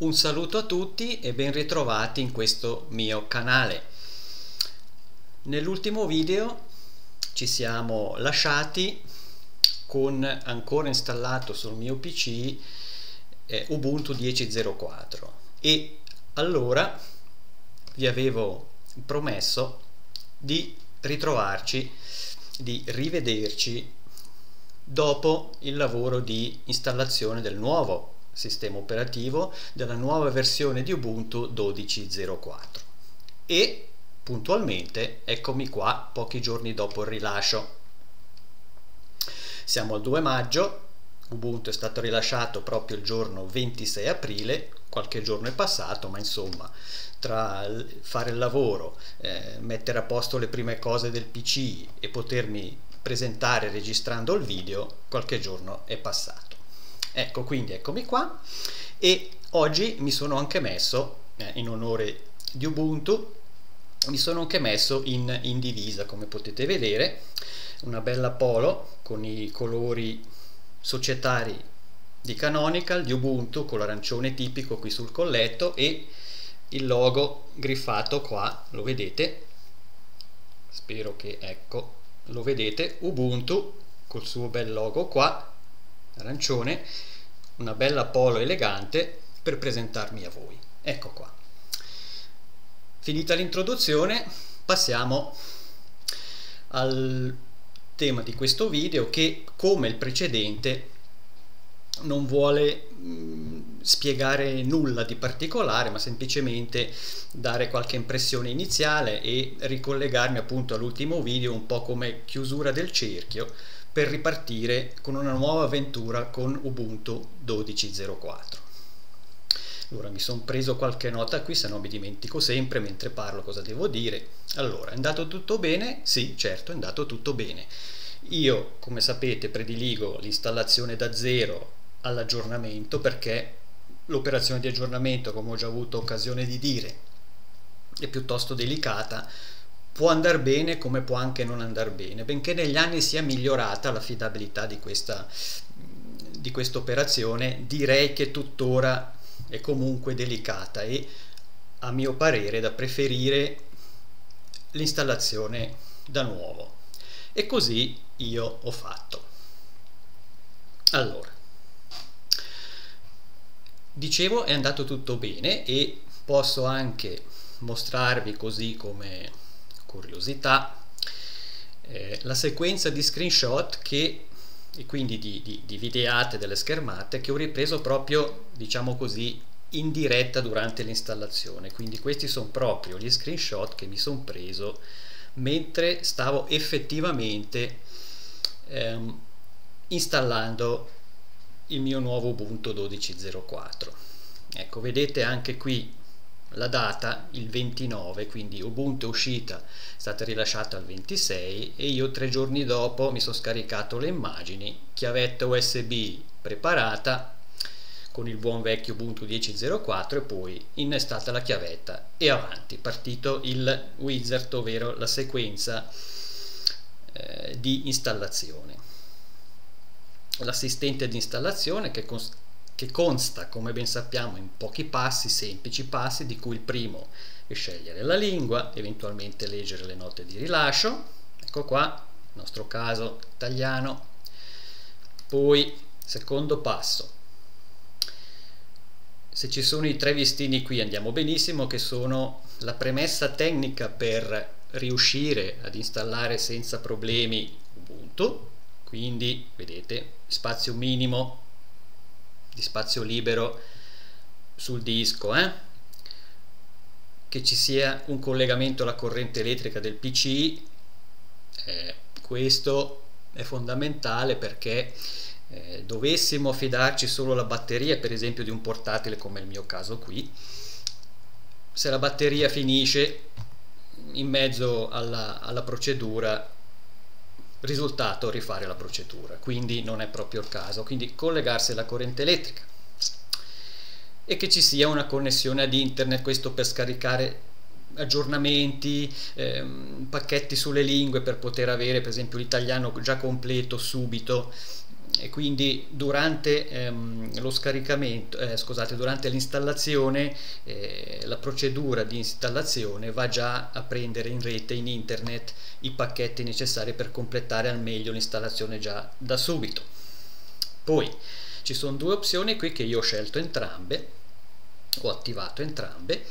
Un saluto a tutti e ben ritrovati in questo mio canale. Nell'ultimo video ci siamo lasciati con ancora installato sul mio PC Ubuntu 10.04 e allora vi avevo promesso di ritrovarci, di rivederci dopo il lavoro di installazione del nuovo sistema operativo della nuova versione di Ubuntu 12.04 e puntualmente eccomi qua pochi giorni dopo il rilascio. Siamo al 2 maggio, Ubuntu è stato rilasciato proprio il giorno 26 aprile, qualche giorno è passato, ma insomma tra fare il lavoro, mettere a posto le prime cose del PC e potermi presentare registrando il video, qualche giorno è passato. Ecco, quindi eccomi qua e oggi mi sono anche messo, in onore di Ubuntu, mi sono anche messo in divisa, come potete vedere, una bella polo con i colori societari di Canonical, di Ubuntu con l'arancione tipico qui sul colletto e il logo griffato qua, lo vedete? Spero che, ecco, lo vedete, Ubuntu col suo bel logo qua, arancione, una bella polo elegante per presentarmi a voi. Ecco qua. Finita l'introduzione, passiamo al tema di questo video che, come il precedente, non vuole spiegare nulla di particolare, ma semplicemente dare qualche impressione iniziale e ricollegarmi appunto all'ultimo video un po' come chiusura del cerchio per ripartire con una nuova avventura con Ubuntu 12.04. Allora, mi sono preso qualche nota qui, se no mi dimentico sempre mentre parlo cosa devo dire. Allora, è andato tutto bene? Sì, certo, è andato tutto bene. Io, come sapete, prediligo l'installazione da zero all'aggiornamento perché l'operazione di aggiornamento, come ho già avuto occasione di dire, è piuttosto delicata. Può andare bene come può anche non andare bene, benché negli anni sia migliorata l'affidabilità di questa operazione, direi che tuttora è comunque delicata e a mio parere è da preferire l'installazione da nuovo. E così io ho fatto. Allora, dicevo, è andato tutto bene e posso anche mostrarvi così come curiosità la sequenza di screenshot e quindi di videate delle schermate che ho ripreso proprio, diciamo così, in diretta durante l'installazione. Quindi questi sono proprio gli screenshot che mi sono preso mentre stavo effettivamente installando il mio nuovo Ubuntu 12.04. Ecco, vedete anche qui la data, il 29, quindi Ubuntu è uscita, è stata rilasciata il 26 e io 3 giorni dopo mi sono scaricato le immagini, chiavetta USB preparata con il buon vecchio Ubuntu 10.04 e poi innestata la chiavetta e avanti, partito il wizard, ovvero la sequenza di installazione. L'assistente di installazione che consta, come ben sappiamo, in pochi passi, semplici passi, di cui il primo è scegliere la lingua, eventualmente leggere le note di rilascio, ecco qua, nel nostro caso italiano, poi secondo passo, se ci sono i tre listini qui andiamo benissimo, che sono la premessa tecnica per riuscire ad installare senza problemi Ubuntu, quindi vedete spazio minimo di spazio libero sul disco, che ci sia un collegamento alla corrente elettrica del PC, questo è fondamentale perché dovessimo affidarci solo alla batteria, per esempio di un portatile come il mio caso qui, se la batteria finisce in mezzo alla procedura, risultato rifare la procedura, quindi non è proprio il caso, quindi collegarsi alla corrente elettrica e che ci sia una connessione ad internet, questo per scaricare aggiornamenti, pacchetti sulle lingue per poter avere per esempio l'italiano già completo subito e quindi durante lo scaricamento, durante l'installazione, la procedura di installazione va già a prendere in rete, in internet, i pacchetti necessari per completare al meglio l'installazione già da subito. Poi ci sono due opzioni qui che io ho scelto entrambe, ho attivato entrambe,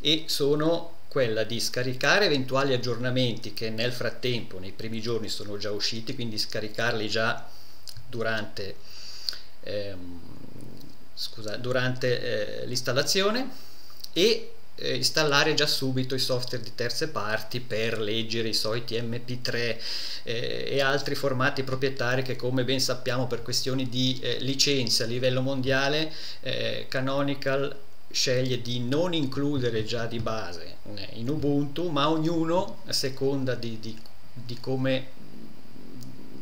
e sono quella di scaricare eventuali aggiornamenti che nel frattempo, nei primi giorni, sono già usciti, quindi scaricarli già durante, durante l'installazione, e installare già subito i software di terze parti per leggere i soliti mp3 e altri formati proprietari che, come ben sappiamo, per questioni di licenza a livello mondiale Canonical sceglie di non includere già di base in Ubuntu, ma ognuno, a seconda di come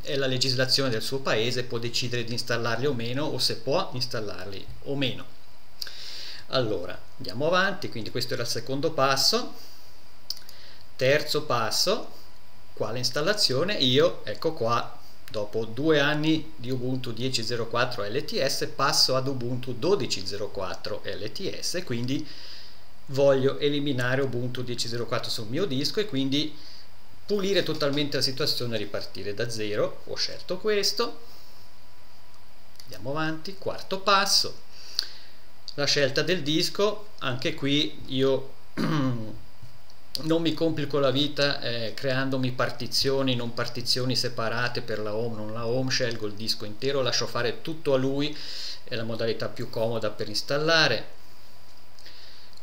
è la legislazione del suo paese, può decidere di installarli o meno, o se può installarli o meno. Allora andiamo avanti, quindi questo era il secondo passo. Terzo passo, quale installazione? Io, ecco qua, dopo 2 anni di Ubuntu 10.04 LTS passo ad Ubuntu 12.04 LTS, quindi voglio eliminare Ubuntu 10.04 sul mio disco e quindi pulire totalmente la situazione e ripartire da zero. Ho scelto questo, andiamo avanti. Quarto passo, la scelta del disco. Anche qui io non mi complico la vita creandomi partizioni, non partizioni separate per la home, non la home, scelgo il disco intero, lascio fare tutto a lui, è la modalità più comoda per installare.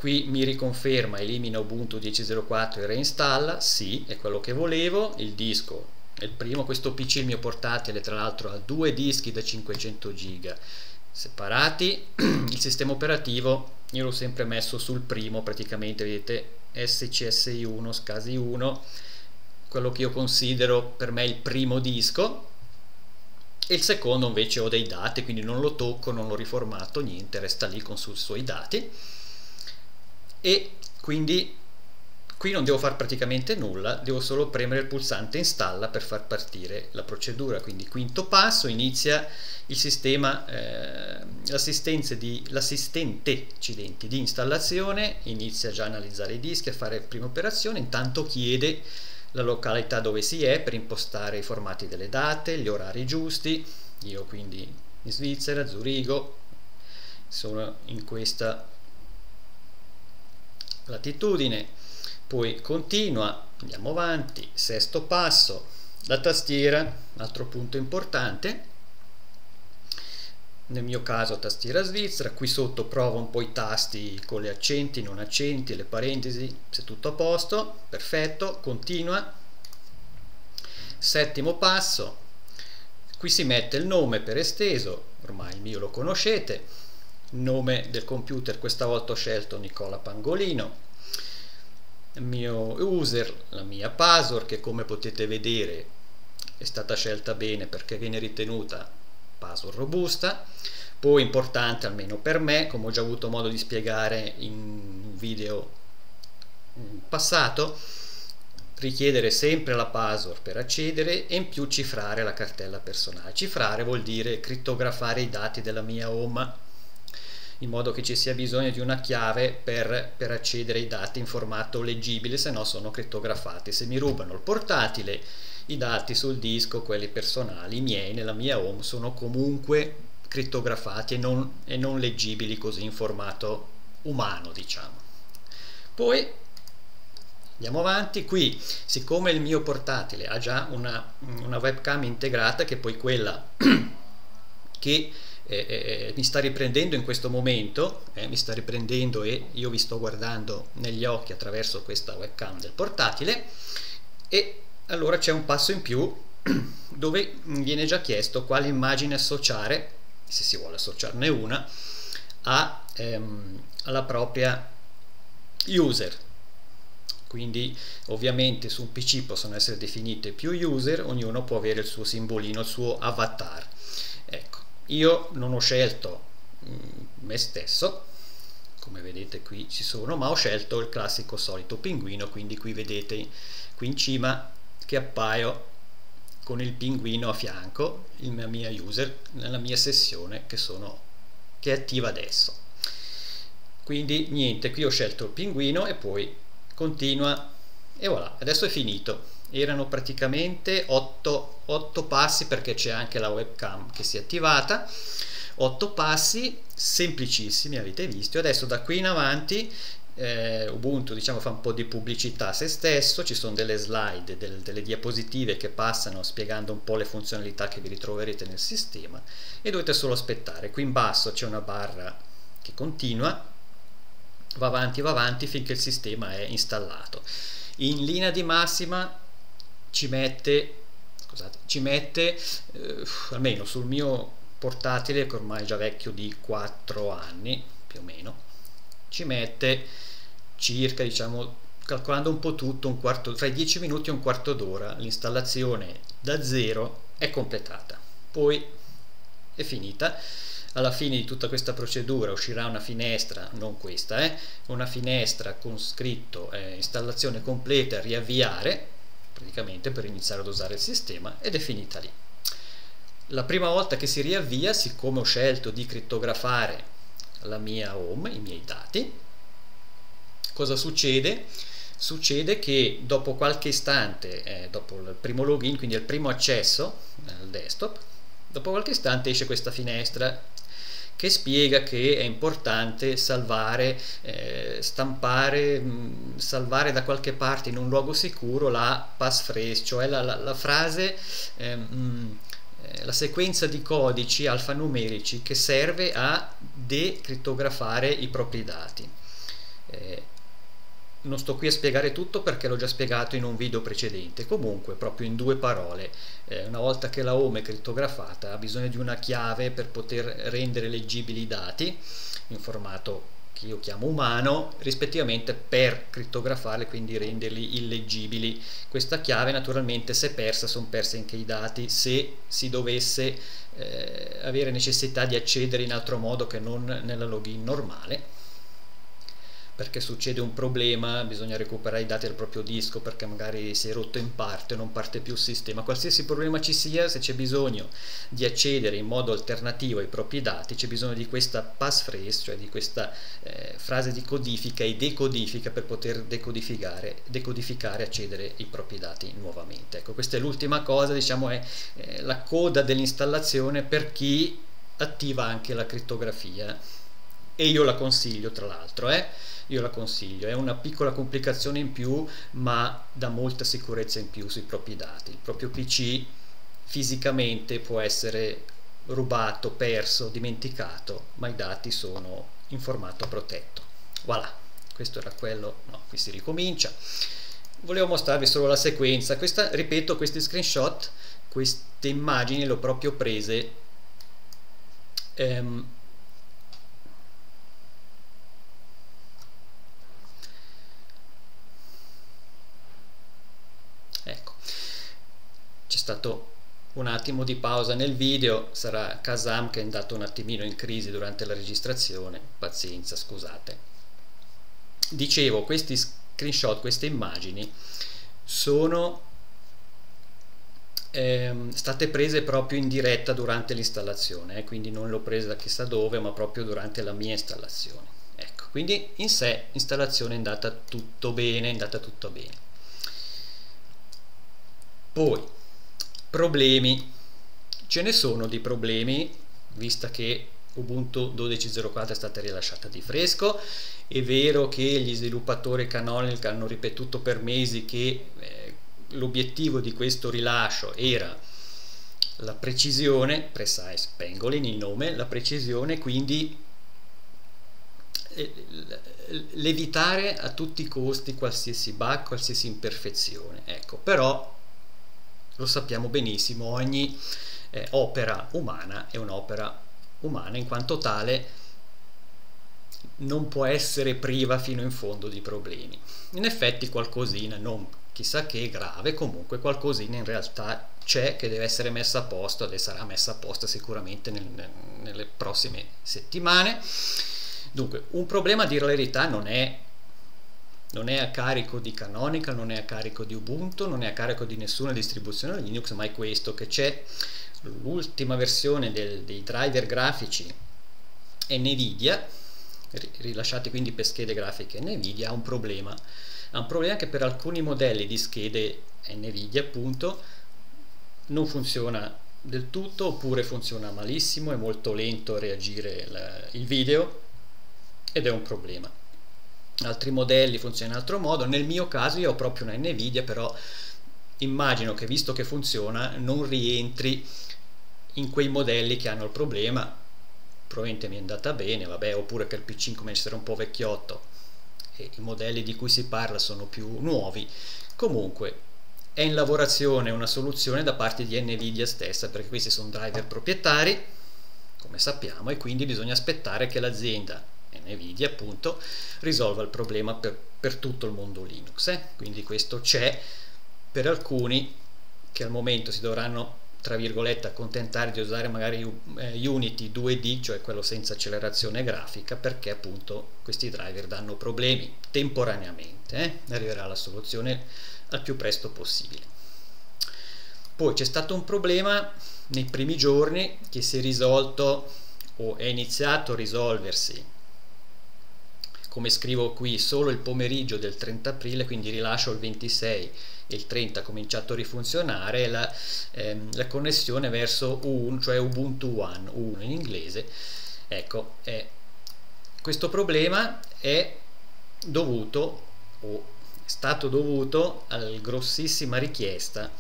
Qui mi riconferma, elimina Ubuntu 10.04 e reinstalla, sì, è quello che volevo. Il disco è il primo, questo PC, il mio portatile, tra l'altro ha 2 dischi da 500 giga separati. Il sistema operativo io l'ho sempre messo sul primo, praticamente, vedete, SCSI1, SCSI1, quello che io considero per me il primo disco, e il secondo invece ho dei dati, quindi non lo tocco, non l'ho riformato, niente, resta lì con i suoi dati, e quindi qui non devo fare praticamente nulla, devo solo premere il pulsante installa per far partire la procedura. Quindi quinto passo, inizia il sistema, l'assistente di installazione, inizia già a analizzare i dischi, a fare prime operazioni, intanto chiede la località dove si è per impostare i formati delle date, gli orari giusti. Io quindi in Svizzera, Zurigo, sono in questa latitudine. Poi continua, andiamo avanti. Sesto passo, la tastiera, altro punto importante, nel mio caso tastiera svizzera. Qui sotto provo un po' i tasti con le accenti, non accenti, le parentesi, se tutto a posto, perfetto, continua. Settimo passo, qui si mette il nome per esteso, ormai il mio lo conoscete, nome del computer, questa volta ho scelto Nicola Pangolino, il mio user, la mia password, che come potete vedere è stata scelta bene perché viene ritenuta password robusta. Poi importante, almeno per me, come ho già avuto modo di spiegare in un video passato, richiedere sempre la password per accedere, e in più cifrare la cartella personale. Cifrare vuol dire crittografare i dati della mia home, in modo che ci sia bisogno di una chiave per accedere ai dati in formato leggibile, se no sono crittografati. Se mi rubano il portatile, i dati sul disco, quelli personali, i miei, nella mia home, sono comunque crittografati e non leggibili così in formato umano, diciamo. Poi andiamo avanti. Qui, siccome il mio portatile ha già una webcam integrata, che è poi quella che mi sta riprendendo in questo momento, mi sta riprendendo e io vi sto guardando negli occhi attraverso questa webcam del portatile, e allora c'è un passo in più dove viene già chiesto quale immagine associare, se si vuole associarne una, alla propria user. Quindi ovviamente su un PC possono essere definite più user, ognuno può avere il suo simbolino, il suo avatar. Ecco, io non ho scelto me stesso, come vedete qui ci sono, ma ho scelto il classico solito pinguino, quindi qui vedete qui in cima che appaio con il pinguino a fianco, la mia user, nella mia sessione che è attiva adesso. Quindi niente, qui ho scelto il pinguino e poi continua e voilà, adesso è finito. Erano praticamente 8 passi, perché c'è anche la webcam che si è attivata. 8 passi semplicissimi, avete visto. Adesso da qui in avanti Ubuntu fa un po' di pubblicità a se stesso, ci sono delle slide, delle diapositive che passano spiegando un po' le funzionalità che vi ritroverete nel sistema e dovete solo aspettare. Qui in basso c'è una barra che continua, va avanti finché il sistema è installato. In linea di massima ci mette, almeno sul mio portatile, che ormai è già vecchio di 4 anni più o meno, ci mette circa, calcolando un po' tutto, un quarto, tra i 10 minuti e un quarto d'ora. L'installazione da zero è completata, poi è finita. Alla fine di tutta questa procedura uscirà una finestra, non questa, una finestra con scritto installazione completa, riavviare, praticamente per iniziare ad usare il sistema, ed è finita lì. La prima volta che si riavvia, siccome ho scelto di crittografare la mia home, i miei dati, cosa succede? Succede che dopo qualche istante, dopo il primo login, quindi il primo accesso al desktop, dopo qualche istante esce questa finestra che spiega che è importante salvare, salvare da qualche parte in un luogo sicuro la passphrase, cioè la frase, la sequenza di codici alfanumerici che serve a decrittografare i propri dati. Non sto qui a spiegare tutto perché l'ho già spiegato in un video precedente. Comunque, proprio in due parole, una volta che la home è crittografata ha bisogno di una chiave per poter rendere leggibili i dati in formato che io chiamo umano, rispettivamente, per crittografarli, quindi renderli illeggibili. Questa chiave naturalmente, se persa, sono persi anche i dati. Se si dovesse avere necessità di accedere in altro modo che non nella login normale, perché succede un problema, bisogna recuperare i dati dal proprio disco perché magari si è rotto in parte, non parte più il sistema, qualsiasi problema ci sia, se c'è bisogno di accedere in modo alternativo ai propri dati, c'è bisogno di questa passphrase, cioè di questa frase di codifica e decodifica per poter decodificare e accedere ai propri dati nuovamente. Ecco, questa è l'ultima cosa, è la coda dell'installazione per chi attiva anche la crittografia. E io la consiglio, tra l'altro, io la consiglio, è una piccola complicazione in più ma dà molta sicurezza in più sui propri dati. Il proprio PC fisicamente può essere rubato, perso, dimenticato, ma i dati sono in formato protetto. Voilà, questo era quello, no, qui si ricomincia. Volevo mostrarvi solo la sequenza, ripeto, questi screenshot, queste immagini le ho proprio prese c'è stato un attimo di pausa nel video, sarà Kazam che è andato un attimino in crisi durante la registrazione, pazienza, scusate. Dicevo, questi screenshot, queste immagini sono state prese proprio in diretta durante l'installazione, quindi non l'ho presa da chissà dove, ma proprio durante la mia installazione. Ecco, quindi in sé l'installazione è andata tutto bene, Poi problemi, ce ne sono di problemi, vista che Ubuntu 12.04 è stata rilasciata di fresco. È vero che gli sviluppatori Canonical hanno ripetuto per mesi che l'obiettivo di questo rilascio era la precisione, Precise Pangolin il nome, la precisione, quindi l'evitare a tutti i costi qualsiasi bug, qualsiasi imperfezione. Ecco, però lo sappiamo benissimo, ogni opera umana è un'opera umana, in quanto tale non può essere priva fino in fondo di problemi. In effetti qualcosina, non chissà che grave, comunque qualcosina in realtà c'è che deve essere messa a posto, e sarà messa a posto sicuramente nelle prossime settimane. Dunque, un problema, a dire la verità, non è non è a carico di Canonical, non è a carico di Ubuntu, non è a carico di nessuna distribuzione Linux, ma è questo che c'è. L'ultima versione dei driver grafici Nvidia, rilasciati quindi per schede grafiche Nvidia, ha un problema. Ha un problema che per alcuni modelli di schede Nvidia appunto non funziona del tutto, oppure funziona malissimo, è molto lento a reagire il video ed è un problema. Altri modelli funzionano in altro modo. Nel mio caso io ho proprio una Nvidia, però immagino che, visto che funziona, non rientri in quei modelli che hanno il problema. Probabilmente mi è andata bene, vabbè, oppure per PC come essere un po' vecchiotto e i modelli di cui si parla sono più nuovi. Comunque è in lavorazione una soluzione da parte di Nvidia stessa, perché questi sono driver proprietari, come sappiamo, e quindi bisogna aspettare che l'azienda Nvidia appunto risolva il problema per tutto il mondo Linux, Quindi questo c'è per alcuni che al momento si dovranno, tra virgolette, accontentare di usare magari Unity 2D, cioè quello senza accelerazione grafica, perché appunto questi driver danno problemi temporaneamente. Arriverà la soluzione al più presto possibile. Poi c'è stato un problema nei primi giorni che si è risolto, o è iniziato a risolversi, come scrivo qui, solo il pomeriggio del 30 aprile, quindi rilascio il 26 e il 30 ha cominciato a rifunzionare la connessione verso cioè Ubuntu One, Ubuntu in inglese. Ecco, questo problema è dovuto, o è stato dovuto, alla grossissima richiesta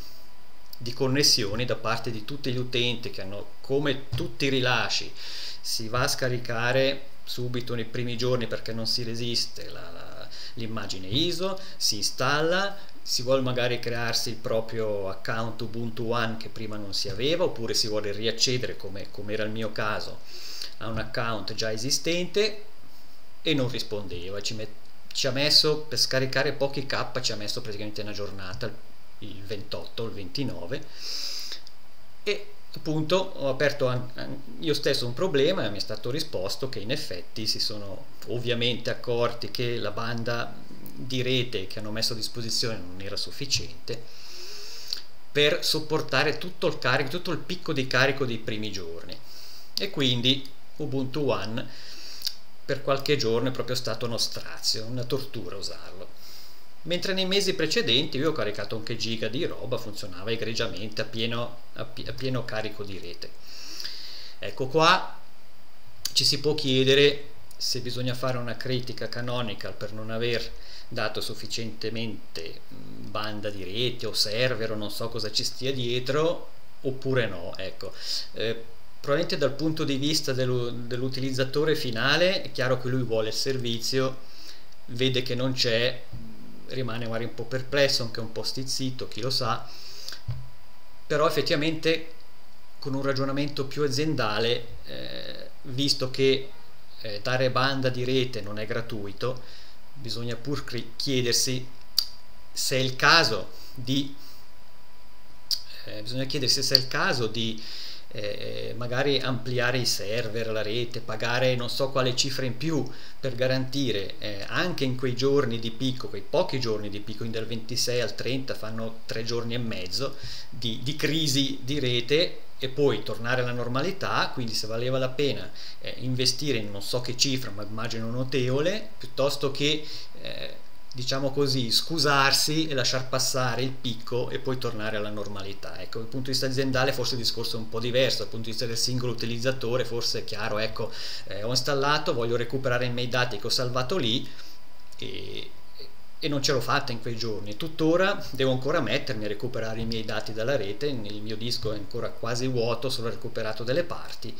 di connessioni da parte di tutti gli utenti che hanno, come tutti i rilasci, si va a scaricare subito nei primi giorni perché non si resiste l'immagine ISO, si installa, si vuole magari crearsi il proprio account Ubuntu One che prima non si aveva, oppure si vuole riaccedere, come era il mio caso, a un account già esistente, e non rispondeva. Ci ha messo, per scaricare pochi K, ci ha messo praticamente una giornata, il 28 o il 29, e appunto ho aperto io stesso un problema e mi è stato risposto che in effetti si sono ovviamente accorti che la banda di rete che hanno messo a disposizione non era sufficiente per sopportare tutto il carico, tutto il picco di carico dei primi giorni, e quindi Ubuntu One per qualche giorno è proprio stato uno strazio, una tortura usarlo, mentre nei mesi precedenti io ho caricato anche giga di roba, funzionava egregiamente a pieno carico di rete. Ecco, qua ci si può chiedere se bisogna fare una critica Canonical per non aver dato sufficientemente banda di rete o server, o non so cosa ci stia dietro, oppure no. Ecco, probabilmente dal punto di vista dell'utilizzatore finale è chiaro che lui vuole il servizio, vede che non c'è, rimane magari un po' perplesso, anche un po' stizzito, chi lo sa, però effettivamente con un ragionamento più aziendale, visto che dare banda di rete non è gratuito, bisogna pur chiedersi se è il caso di magari ampliare i server, la rete, pagare non so quale cifra in più per garantire anche in quei giorni di picco, quei pochi giorni di picco, quindi dal 26 al 30 fanno 3 giorni e mezzo di crisi di rete, e poi tornare alla normalità. Quindi se valeva la pena investire in non so che cifra, ma immagino notevole, piuttosto che diciamo così, scusarsi e lasciar passare il picco e poi tornare alla normalità. Ecco, dal punto di vista aziendale forse il discorso è un po' diverso, dal punto di vista del singolo utilizzatore forse è chiaro, ecco, ho installato, voglio recuperare i miei dati che ho salvato lì, e non ce l'ho fatta in quei giorni, tuttora devo ancora mettermi a recuperare i miei dati dalla rete, il mio disco è ancora quasi vuoto, solo recuperato delle parti,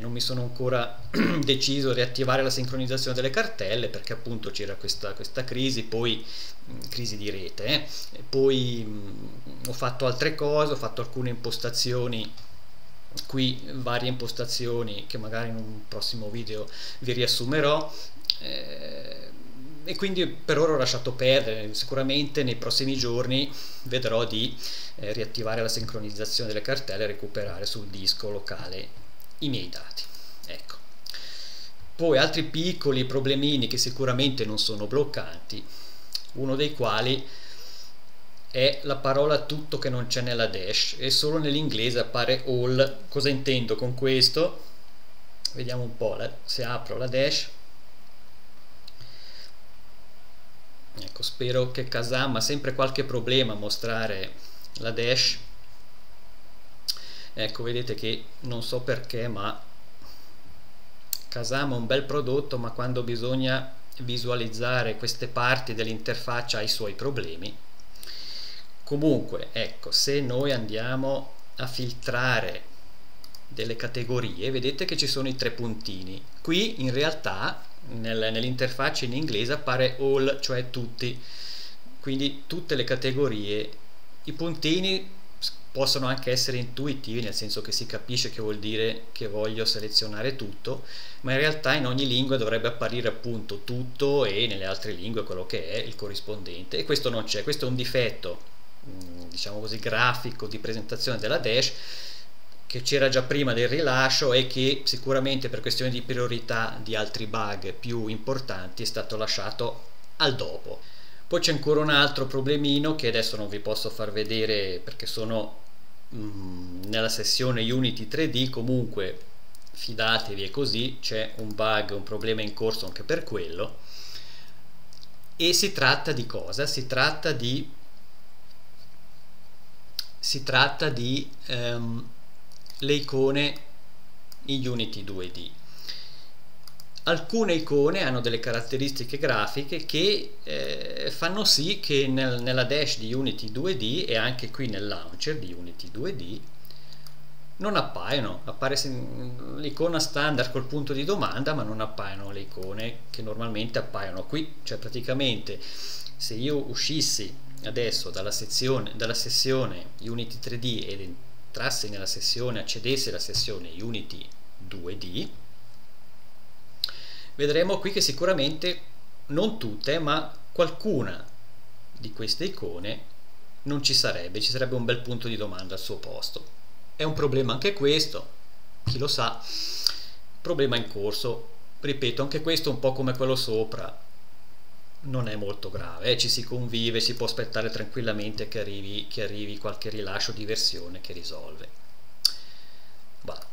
non mi sono ancora deciso a riattivare la sincronizzazione delle cartelle, perché appunto c'era questa crisi, poi crisi di rete, poi ho fatto altre cose, ho fatto alcune impostazioni qui, varie impostazioni che magari in un prossimo video vi riassumerò, e quindi per ora ho lasciato perdere. Sicuramente nei prossimi giorni vedrò di riattivare la sincronizzazione delle cartelle e recuperare sul disco locale i miei dati. Ecco, poi altri piccoli problemini che sicuramente non sono bloccanti, uno dei quali è la parola tutto che non c'è nella dash e solo nell'inglese appare all. Cosa intendo con questo? Vediamo un po', se apro la dash, ecco, spero che Kazam ha sempre qualche problema a mostrare la dash. Ecco, vedete che non so perché, ma Kazam è un bel prodotto, ma quando bisogna visualizzare queste parti dell'interfaccia ha i suoi problemi. Comunque, ecco, se noi andiamo a filtrare delle categorie, vedete che ci sono i tre puntini. Qui in realtà nell'interfaccia in inglese appare all, cioè tutti, quindi tutte le categorie. I puntini possono anche essere intuitivi, nel senso che si capisce che vuol dire che voglio selezionare tutto, ma in realtà in ogni lingua dovrebbe apparire appunto tutto e nelle altre lingue quello che è il corrispondente, e questo non c'è. Questo è un difetto, diciamo così, grafico di presentazione della dash, che c'era già prima del rilascio e che sicuramente per questioni di priorità di altri bug più importanti è stato lasciato al dopo. Poi c'è ancora un altro problemino che adesso non vi posso far vedere perché sono nella sessione Unity 3D, comunque fidatevi, è così, c'è un bug, un problema in corso anche per quello. E si tratta di cosa? Si tratta di le icone in Unity 2D. Alcune icone hanno delle caratteristiche grafiche che fanno sì che nella dash di Unity 2D e anche qui nel launcher di Unity 2D non appaiono. Appare l'icona standard col punto di domanda, ma non appaiono le icone che normalmente appaiono qui. Cioè praticamente se io uscissi adesso dalla sessione Unity 3D ed entrasse nella sessione, accedesse alla sessione Unity 2D, vedremo qui che sicuramente non tutte, ma qualcuna di queste icone non ci sarebbe, ci sarebbe un bel punto di domanda al suo posto. È un problema anche questo, chi lo sa, problema in corso, ripeto, anche questo un po' come quello sopra, non è molto grave, ci si convive, si può aspettare tranquillamente che arrivi qualche rilascio di versione che risolve. Va.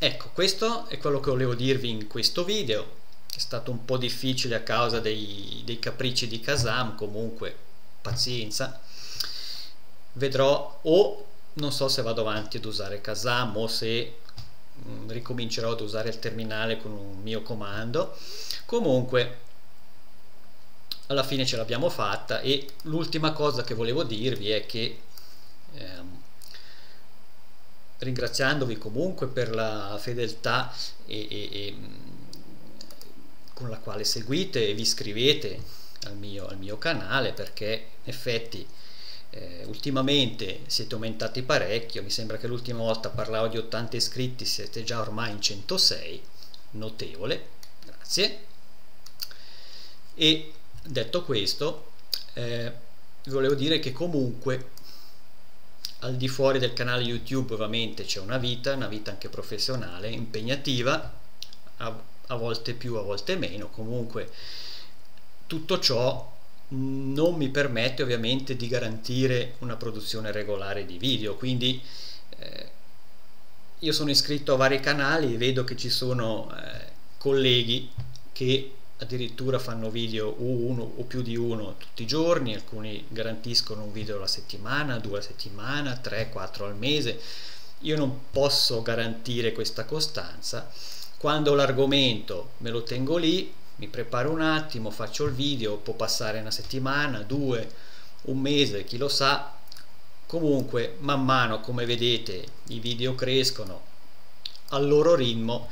Ecco, questo è quello che volevo dirvi in questo video, è stato un po' difficile a causa dei capricci di Kazam, comunque pazienza, vedrò, o non so se vado avanti ad usare Kazam o se ricomincerò ad usare il terminale con un mio comando. Comunque alla fine ce l'abbiamo fatta, e l'ultima cosa che volevo dirvi è che ringraziandovi comunque per la fedeltà con la quale seguite e vi iscrivete al mio canale, perché in effetti ultimamente siete aumentati parecchio, mi sembra che l'ultima volta parlavo di 80 iscritti, siete già ormai in 106, notevole, grazie. E detto questo, volevo dire che comunque al di fuori del canale YouTube ovviamente c'è una vita anche professionale, impegnativa, a volte più, a volte meno. Comunque tutto ciò non mi permette ovviamente di garantire una produzione regolare di video, quindi io sono iscritto a vari canali e vedo che ci sono colleghi che addirittura fanno video uno o più di uno tutti i giorni, alcuni garantiscono un video alla settimana, 2 alla settimana, 3, 4 al mese. Io non posso garantire questa costanza. Quando l'argomento me lo tengo lì, mi preparo un attimo, faccio il video, può passare una settimana, 2, un mese, chi lo sa. Comunque man mano, come vedete, i video crescono al loro ritmo.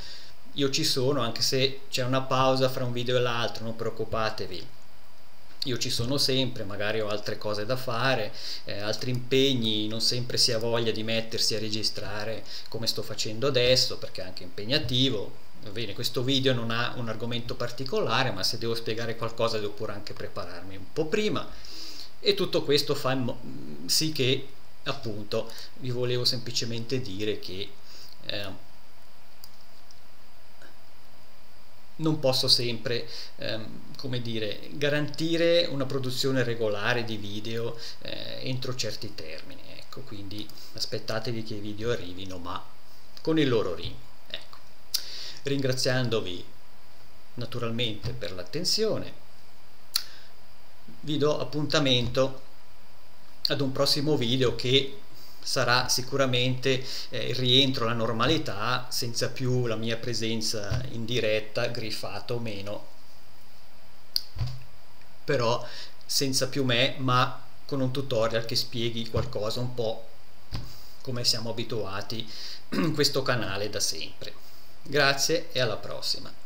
Io ci sono, anche se c'è una pausa fra un video e l'altro, non preoccupatevi, io ci sono sempre, magari ho altre cose da fare, altri impegni, non sempre si ha voglia di mettersi a registrare come sto facendo adesso, perché è anche impegnativo. Va bene, questo video non ha un argomento particolare, ma se devo spiegare qualcosa devo pure anche prepararmi un po' prima, e tutto questo fa sì che, appunto, vi volevo semplicemente dire che non posso sempre come dire, garantire una produzione regolare di video entro certi termini, ecco, quindi aspettatevi che i video arrivino ma con il loro ritmo, ecco. Ringraziandovi naturalmente per l'attenzione, vi do appuntamento ad un prossimo video che sarà sicuramente il rientro alla normalità, senza più la mia presenza in diretta, grifata o meno, però senza più me, ma con un tutorial che spieghi qualcosa un po' come siamo abituati in questo canale da sempre. Grazie e alla prossima.